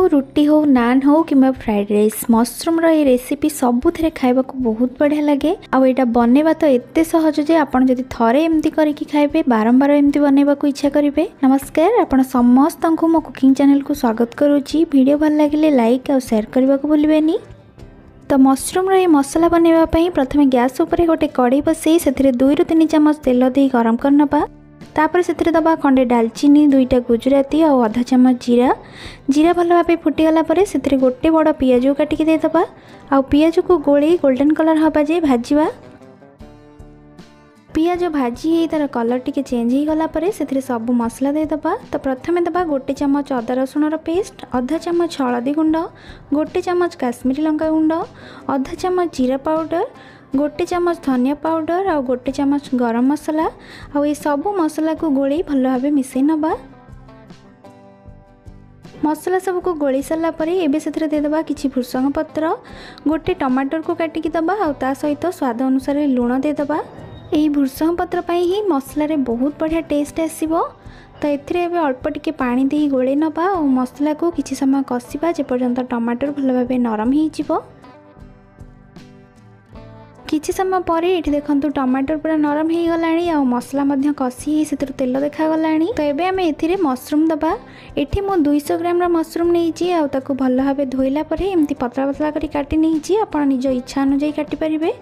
हो रुटी हो नान हो कि फ्राइड रईस मशरूम रे रेसीपी सबुरे खावा बहुत बढ़िया लगे। आईटा बनवा तो एत सहज जे आप थे एमती करके बारंबार एमती बनवा इच्छा करेंगे। नमस्कार आप समस्त को मो कुकिंग चैनल को स्वागत करुच्ची। वीडियो भल लगे लाइक और शेयर करने को भूलें। तो मशरूम रे मसला बनवाई प्रथम गैस उपर गोटे कढ़ई बसई से 2 ରୁ 3 चमच तेल दे गरम कर ना। तापर से दबा खंडे डालचीनी 2टा गुजराती और आधा चमच जीरा। जीरा भल भाव फुटीगला से गोटे बड़ पिज काटिकी देदबा। आ पिज को गोले गोल्डन कलर हवा जे भाजवा। पिज भाजी है तार कलर टी चेंज हो गलापर से सब मसला देदबा। तो प्रथम दबा गोटे चमच अदा रसुण पेस्ट, अधा चमच हलदी गुंड, गोटे चमच काश्मीरी लंका गुंड, अधा चमच जीरा पाउडर, गोटे चमच धनिया पाउडर और गोटे चमच गरम मसाला। आ सबू मसला को गोले भल भाव मिसई नवा। मसला सब को गोले सारापर एबे से देदबा किछि भृसंग पत्र, गोटे टमाटर को काटिकी दबा और ता सहित स्वाद अनुसार लुण देदबा। यही भृसंग पत्र पई ही मसलारे बहुत बढ़िया टेस्ट आसीबो। तो एथिरे एबे अल्प टिके पानी देही गोले नवा और मसला को किछि समय कसिबा जेपर्यंत टमाटर भल भाव नरम हो जिवो। किछि समय पर ये देखु टमाटर पूरा नरम हो गला और मसला कषि से तेल देखागला। तो ये आम ए मशरूम दबा। ये मुझ 200 ग्राम मशरूम नहीं आउ भल भाव धोइला एमती पतला पतला करी काटी नहीं आपड़ निज इच्छा अनुजाई काटिपारे।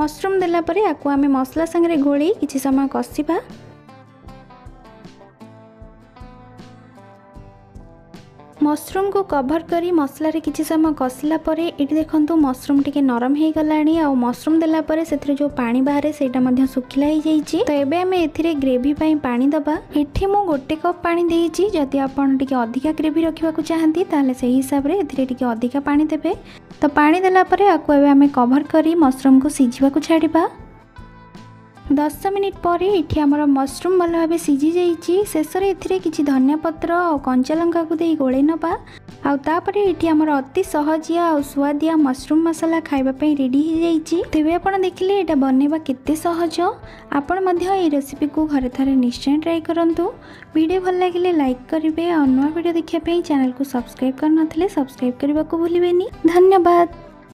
मशरूम देलापर आपको आम मसला सांगे घोड़ी किछि समय कषिबा। मशरूम को कभर करी मसला रे किछि समय कसिला परे ये देखंतु मशरूम टिके नरम हो गलाणी और मशरूम देला परे सेथरे जो पानी बाहरे सेटा मध्य सुखिला हो जाइछि। तो एबे हमें एथिरे ग्रेवी पई पानी दबा। एठी मु गोटे कप पानी देइछि। जदि आपण टिके अधिका ग्रेवी रखिबा को चाहंती ताले सेही हिसाब रे एथिरे टिके अधिका पानी देबे। तो पानी देला परे आकु एबे हमें कभर करी मशरूम को सिझिबा को छाडीबा। 10 मिनिट पर ये आमर मशरूम भल भाव सीझी जाइए। शेष कि धनिया पत्र और कंचा लंका को दे गोले नवा। आउे ये आमर अति सहजिया और सुआदिया मशरूम मसाला खावाई रेडी हो जाइए। तेज आप देखिले ये बनवा केते सहज। आपण रेसिपी को घरे थे निश्चय ट्राए करूँ। वीडियो भल लगे लाइक करेंगे और नुआ वीडियो देखा चैनल को सब्सक्राइब कर ना सब्सक्राइब करने को भूलें। धन्यवाद।